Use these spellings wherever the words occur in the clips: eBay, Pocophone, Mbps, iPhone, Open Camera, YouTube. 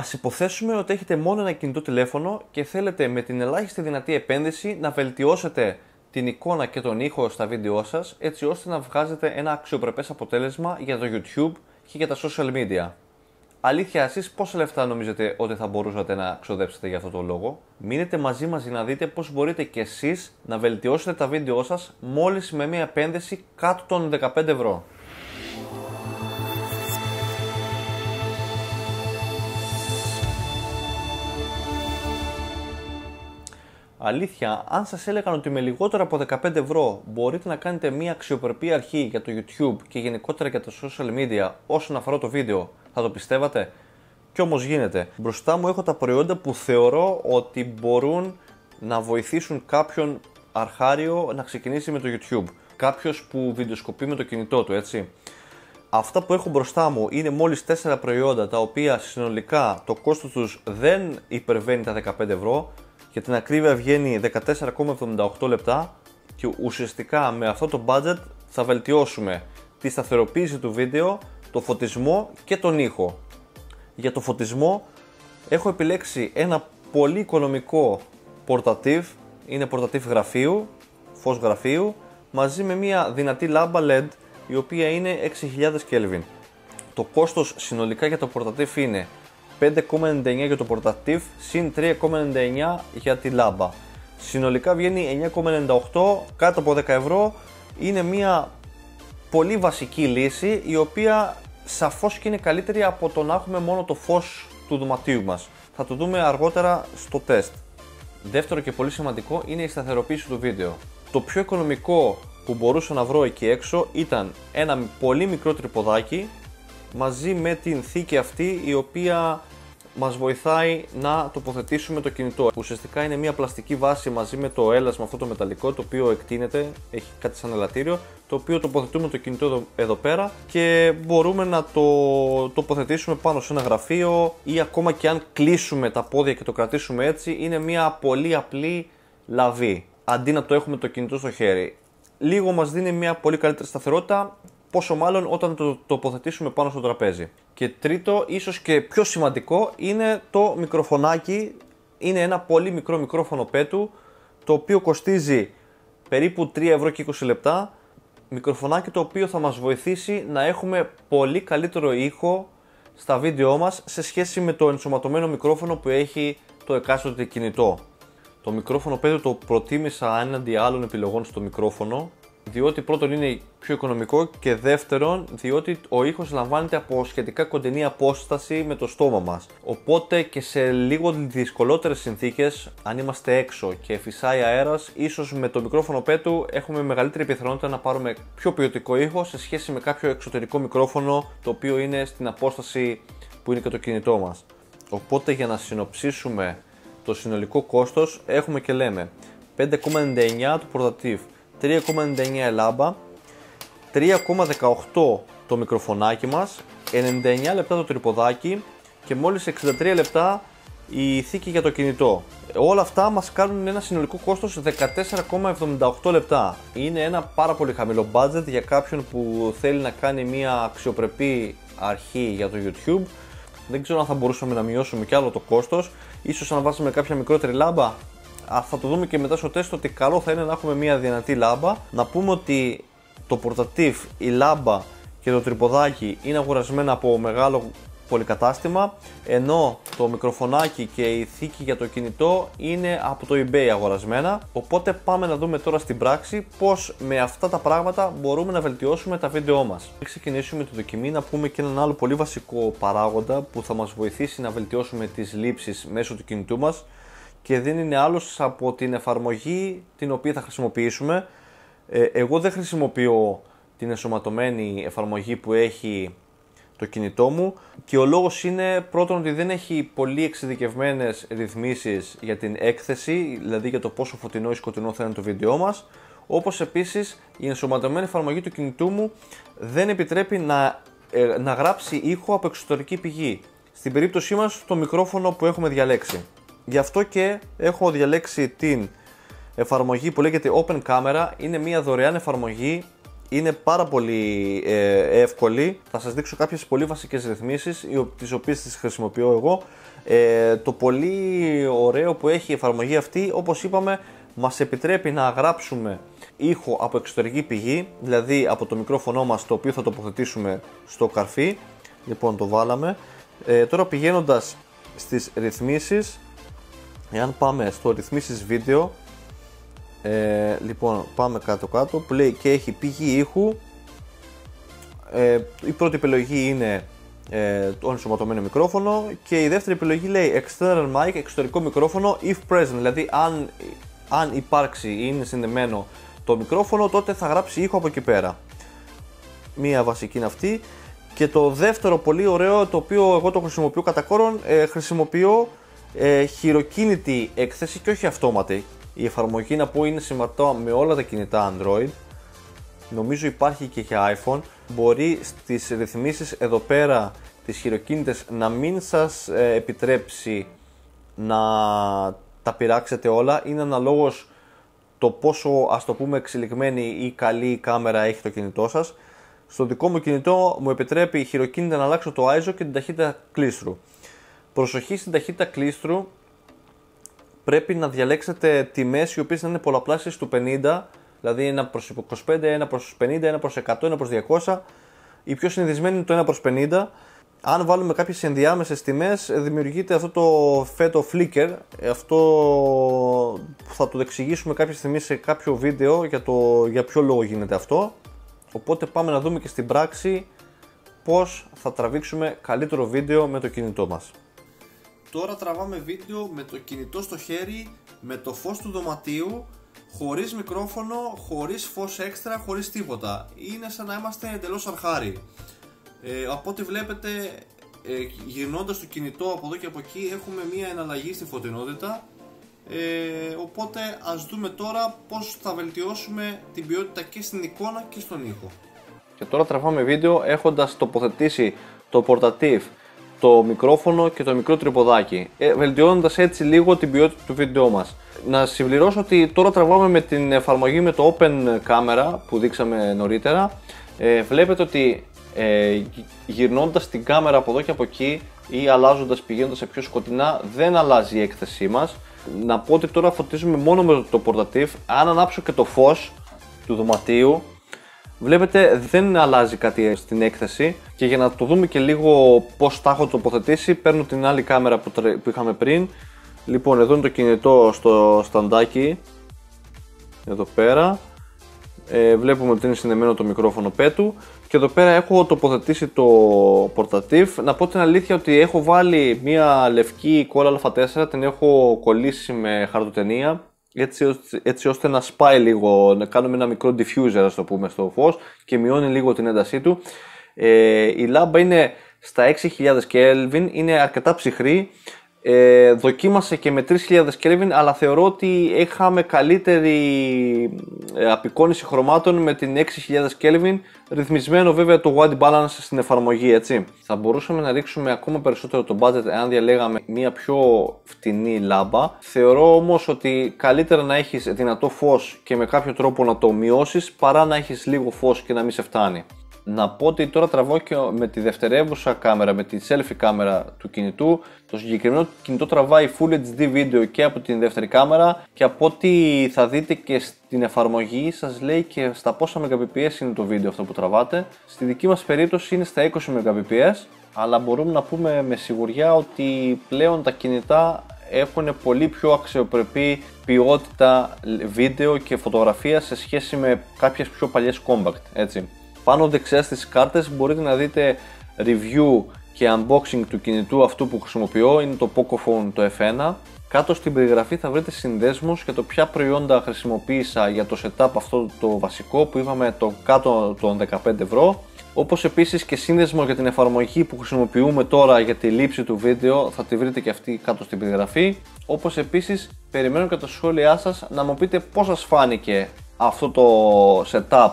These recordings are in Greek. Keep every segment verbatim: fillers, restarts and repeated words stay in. Ας υποθέσουμε ότι έχετε μόνο ένα κινητό τηλέφωνο και θέλετε με την ελάχιστη δυνατή επένδυση να βελτιώσετε την εικόνα και τον ήχο στα βίντεό σας, έτσι ώστε να βγάζετε ένα αξιοπρεπές αποτέλεσμα για το YouTube και για τα social media. Αλήθεια, εσείς πόσα λεφτά νομίζετε ότι θα μπορούσατε να ξοδέψετε για αυτό το λόγο? Μείνετε μαζί μας για να δείτε πώς μπορείτε κι εσείς να βελτιώσετε τα βίντεό σας μόλις με μια επένδυση κάτω των δεκαπέντε ευρώ. Αλήθεια, αν σας έλεγαν ότι με λιγότερο από δεκαπέντε ευρώ μπορείτε να κάνετε μια αξιοπρεπή αρχή για το YouTube και γενικότερα για τα social media όσον αφορά το βίντεο, θα το πιστεύατε? Κι όμως γίνεται. Μπροστά μου έχω τα προϊόντα που θεωρώ ότι μπορούν να βοηθήσουν κάποιον αρχάριο να ξεκινήσει με το YouTube. Κάποιος που βιντεοσκοπεί με το κινητό του, έτσι. Αυτά που έχω μπροστά μου είναι μόλις τέσσερα προϊόντα, τα οποία συνολικά το κόστος τους δεν υπερβαίνει τα δεκαπέντε ευρώ. Για την ακρίβεια βγαίνει δεκατέσσερα κόμμα εβδομήντα οκτώ λεπτά και ουσιαστικά με αυτό το budget θα βελτιώσουμε τη σταθεροποίηση του βίντεο, το φωτισμό και τον ήχο. Για το φωτισμό έχω επιλέξει ένα πολύ οικονομικό πορτατίβ, είναι πορτατίβ γραφείου, φως γραφείου, μαζί με μια δυνατή λάμπα ελ ι ντι η οποία είναι έξι χιλιάδες Κέλβιν. Το κόστος συνολικά για το πορτατίβ είναι πέντε κόμμα ενενήντα εννιά για το πορτατίβ συν τρία κόμμα ενενήντα εννιά για τη λάμπα. Συνολικά βγαίνει εννιά κόμμα ενενήντα οκτώ, κάτω από δέκα ευρώ. Είναι μια πολύ βασική λύση η οποία σαφώς και είναι καλύτερη από το να έχουμε μόνο το φως του δωματίου μας. Θα το δούμε αργότερα στο τεστ. Δεύτερο και πολύ σημαντικό είναι η σταθεροποίηση του βίντεο. Το πιο οικονομικό που μπορούσα να βρω εκεί έξω ήταν ένα πολύ μικρό τρυποδάκι μαζί με την θήκη αυτή η οποία μας βοηθάει να τοποθετήσουμε το κινητό. Ουσιαστικά είναι μια πλαστική βάση μαζί με το έλασμα αυτό το μεταλλικό, το οποίο εκτείνεται, έχει κάτι σαν ελαττήριο, το οποίο τοποθετούμε το κινητό εδώ, εδώ πέρα και μπορούμε να το τοποθετήσουμε πάνω σε ένα γραφείο ή ακόμα και αν κλείσουμε τα πόδια και το κρατήσουμε έτσι, είναι μια πολύ απλή λαβή αντί να το έχουμε το κινητό στο χέρι. Λίγο μας δίνει μια πολύ καλύτερη σταθερότητα, πόσο μάλλον όταν το τοποθετήσουμε πάνω στο τραπέζι. Και τρίτο, ίσως και πιο σημαντικό, είναι το μικροφωνάκι. Είναι ένα πολύ μικρό μικρόφωνο πέτου, το οποίο κοστίζει περίπου τρία ευρώ και είκοσι λεπτά. Μικροφωνάκι το οποίο θα μας βοηθήσει να έχουμε πολύ καλύτερο ήχο στα βίντεό μας σε σχέση με το ενσωματωμένο μικρόφωνο που έχει το εκάστοτε κινητό. Το μικρόφωνο πέτου το προτίμησα έναντι άλλων επιλογών στο μικρόφωνο, διότι πρώτον είναι πιο οικονομικό και δεύτερον διότι ο ήχος λαμβάνεται από σχετικά κοντινή απόσταση με το στόμα μας. Οπότε και σε λίγο δυσκολότερες συνθήκες, αν είμαστε έξω και φυσάει αέρας, ίσως με το μικρόφωνο πέτου έχουμε μεγαλύτερη πιθανότητα να πάρουμε πιο ποιοτικό ήχο σε σχέση με κάποιο εξωτερικό μικρόφωνο το οποίο είναι στην απόσταση που είναι και το κινητό μας. Οπότε για να συνοψίσουμε το συνολικό κόστος έχουμε και λέμε πέντε κόμμα ενενήντα εννιά το πορτατίβ, τρία κόμμα ενενήντα εννιά λάμπα, τρία κόμμα δεκαοκτώ το μικροφωνάκι μας, ενενήντα εννιά λεπτά το τρυποδάκι και μόλις εξήντα τρία λεπτά η θήκη για το κινητό. Όλα αυτά μας κάνουν ένα συνολικό κόστος δεκατέσσερα κόμμα εβδομήντα οκτώ λεπτά. Είναι ένα πάρα πολύ χαμηλό budget για κάποιον που θέλει να κάνει μια αξιοπρεπή αρχή για το YouTube. Δεν ξέρω αν θα μπορούσαμε να μειώσουμε κι άλλο το κόστος, ίσως αν βάζουμε κάποια μικρότερη λάμπα. Θα το δούμε και μετά στο τεστ ότι καλό θα είναι να έχουμε μια δυνατή λάμπα. Να πούμε ότι το πορτατίβ, η λάμπα και το τρυποδάκι είναι αγορασμένα από μεγάλο πολυκατάστημα, ενώ το μικροφωνάκι και η θήκη για το κινητό είναι από το eBay αγορασμένα. Οπότε πάμε να δούμε τώρα στην πράξη πως με αυτά τα πράγματα μπορούμε να βελτιώσουμε τα βίντεό μας. Πριν ξεκινήσουμε τη δοκιμή να πούμε και έναν άλλο πολύ βασικό παράγοντα που θα μας βοηθήσει να βελτιώσουμε τις λήψεις μέσω του κινητού μας, και δεν είναι άλλος από την εφαρμογή την οποία θα χρησιμοποιήσουμε. Ε, εγώ δεν χρησιμοποιώ την ενσωματωμένη εφαρμογή που έχει το κινητό μου και ο λόγος είναι πρώτον ότι δεν έχει πολύ εξειδικευμένες ρυθμίσεις για την έκθεση, δηλαδή για το πόσο φωτεινό ή σκοτεινό θα είναι το βίντεό μας, όπως επίσης η ενσωματωμένη εφαρμογή του κινητού μου δεν επιτρέπει να, ε, να γράψει ήχο από εξωτερική πηγή, στην περίπτωσή μας το μικρόφωνο που έχουμε διαλέξει. Γι' αυτό και έχω διαλέξει την εφαρμογή που λέγεται Open Camera, είναι μια δωρεάν εφαρμογή είναι πάρα πολύ ε, εύκολη. Θα σας δείξω κάποιες πολύ βασικές ρυθμίσεις, τις οποίες τις χρησιμοποιώ εγώ. Ε, το πολύ ωραίο που έχει η εφαρμογή αυτή, όπως είπαμε, μας επιτρέπει να γράψουμε ήχο από εξωτερική πηγή, δηλαδή από το μικρόφωνο μας, το οποίο θα τοποθετήσουμε στο καρφί. Λοιπόν, το βάλαμε. Ε, τώρα πηγαίνοντας στις ρυθμίσεις, εάν πάμε στο ρυθμίσεις βίντεο, ε, λοιπόν, πάμε κάτω κάτω που λέει και έχει πηγή ήχου. Ε, η πρώτη επιλογή είναι ε, το ενσωματωμένο μικρόφωνο και η δεύτερη επιλογή λέει external mic, εξωτερικό μικρόφωνο if present, δηλαδή αν, αν υπάρξει ή είναι συνδεμένο το μικρόφωνο, τότε θα γράψει ήχο από εκεί πέρα. Μία βασική είναι αυτή. Και το δεύτερο πολύ ωραίο, το οποίο εγώ το χρησιμοποιώ κατά κόρον, ε, χρησιμοποιώ ε, χειροκίνητη έκθεση και όχι αυτόματη. Η εφαρμογή, να πω, είναι συμβατά με όλα τα κινητά Android. Νομίζω υπάρχει και για iPhone. Μπορεί στις ρυθμίσεις εδώ πέρα, τις χειροκίνητες, να μην σας ε, επιτρέψει να τα πειράξετε όλα. Είναι αναλόγως το πόσο, ας το πούμε, εξελιγμένη ή καλή κάμερα έχει το κινητό σας. Στο δικό μου κινητό μου επιτρέπει η χειροκίνητα να αλλάξω το άι ες ο και την ταχύτητα κλίστρου. Προσοχή στην ταχύτητα κλίστρου. Πρέπει να διαλέξετε τιμές οι οποίες να είναι πολλαπλάσεις του πενήντα, δηλαδή ένα προς είκοσι πέντε, ένα προς πενήντα, ένα προς εκατό, ένα προς διακόσια. Η πιο συνηθισμένη είναι το ένα προς πενήντα. Αν βάλουμε κάποιες ενδιάμεσες τιμές, δημιουργείται αυτό το φέτο flicker. Αυτό θα το εξηγήσουμε κάποια στιγμή σε κάποιο βίντεο για, το, για ποιο λόγο γίνεται αυτό. Οπότε πάμε να δούμε και στην πράξη πώς θα τραβήξουμε καλύτερο βίντεο με το κινητό μας. Τώρα τραβάμε βίντεο με το κινητό στο χέρι, με το φως του δωματίου, χωρίς μικρόφωνο, χωρίς φως έξτρα, χωρίς τίποτα. Είναι σαν να είμαστε εντελώς αρχάρι. Ε, από ό,τι βλέπετε, ε, γυρνώντας το κινητό από εδώ και από εκεί, έχουμε μία εναλλαγή στη φωτεινότητα. Ε, οπότε ας δούμε τώρα πώς θα βελτιώσουμε την ποιότητα και στην εικόνα και στον ήχο. Και τώρα τραβάμε βίντεο έχοντας τοποθετήσει το πορτατίβ, το μικρόφωνο και το μικρό τρυποδάκι, ε, βελτιώνοντας έτσι λίγο την ποιότητα του βίντεό μας. Να συμπληρώσω ότι τώρα τραβάμε με την εφαρμογή με το Open Camera που δείξαμε νωρίτερα. ε, Βλέπετε ότι ε, γυρνώντας την κάμερα από εδώ και από εκεί ή αλλάζοντας, πηγαίνοντας σε πιο σκοτεινά, δεν αλλάζει η έκθεσή μας. Να πω ότι τώρα φωτίζουμε μόνο με το πορτατίβ. Αν ανάψω και το φως του δωματίου, βλέπετε δεν αλλάζει κάτι στην έκθεση. Και για να το δούμε και λίγο πώς τα έχω τοποθετήσει, παίρνω την άλλη κάμερα που, τρε... που είχαμε πριν. Λοιπόν, εδώ είναι το κινητό στο σταντάκι, εδώ πέρα. Ε, βλέπουμε ότι είναι συνδεμένο το μικρόφωνο πέτου. Και εδώ πέρα έχω τοποθετήσει το πορτατίβ. Να πω την αλήθεια ότι έχω βάλει μια λευκή κόλλα α τέσσερα, την έχω κολλήσει με χαρτοτενία, έτσι, έτσι ώστε να σπάει λίγο, να κάνουμε ένα μικρό diffuser, ας το πούμε, στο φως και μειώνει λίγο την έντασή του. Ε, η λάμπα είναι στα έξι χιλιάδες Kelvin, είναι αρκετά ψυχρή. Ε, δοκίμασε και με τρεις χιλιάδες Kelvin, αλλά θεωρώ ότι είχαμε καλύτερη απεικόνηση χρωμάτων με την έξι χιλιάδες Kelvin, ρυθμισμένο βέβαια το white balance στην εφαρμογή, έτσι. Θα μπορούσαμε να ρίξουμε ακόμα περισσότερο το budget εάν διαλέγαμε μια πιο φτηνή λάμπα. Θεωρώ όμως ότι καλύτερα να έχεις δυνατό φως και με κάποιο τρόπο να το μειώσεις, παρά να έχεις λίγο φως και να μην σε φτάνει. Να πω ότι τώρα τραβώ και με τη δευτερεύουσα κάμερα, με τη selfie κάμερα του κινητού. Το συγκεκριμένο κινητό τραβάει Full έιτς ντι βίντεο και από την δεύτερη κάμερα, και από ό,τι θα δείτε και στην εφαρμογή σας λέει και στα πόσα Mbps είναι το βίντεο αυτό που τραβάτε. Στη δική μας περίπτωση είναι στα είκοσι Mbps, αλλά μπορούμε να πούμε με σιγουριά ότι πλέον τα κινητά έχουν πολύ πιο αξιοπρεπή ποιότητα βίντεο και φωτογραφία σε σχέση με κάποιες πιο παλιές compact, έτσι. Πάνω δεξιά στις κάρτες μπορείτε να δείτε review και unboxing του κινητού αυτού που χρησιμοποιώ, είναι το Pocophone το εφ ένα. Κάτω στην περιγραφή θα βρείτε συνδέσμους για το ποια προϊόντα χρησιμοποίησα για το setup αυτό το βασικό που είπαμε, το κάτω των δεκαπέντε ευρώ. Όπως επίσης και σύνδεσμο για την εφαρμογή που χρησιμοποιούμε τώρα για τη λήψη του βίντεο, θα τη βρείτε και αυτή κάτω στην περιγραφή. Όπως επίσης περιμένω και τα σχόλιά σας να μου πείτε πώς σας φάνηκε αυτό το setup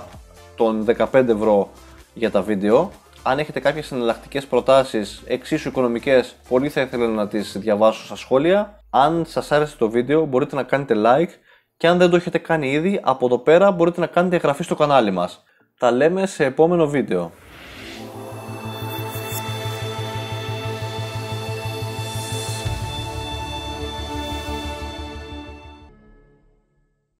των δεκαπέντε ευρώ για τα βίντεο. Αν έχετε κάποιες εναλλακτικές προτάσεις εξίσου οικονομικές, πολύ θα ήθελα να τις διαβάσω στα σχόλια. Αν σας άρεσε το βίντεο μπορείτε να κάνετε like, και αν δεν το έχετε κάνει ήδη, από εδώ πέρα μπορείτε να κάνετε εγγραφή στο κανάλι μας. Τα λέμε σε επόμενο βίντεο.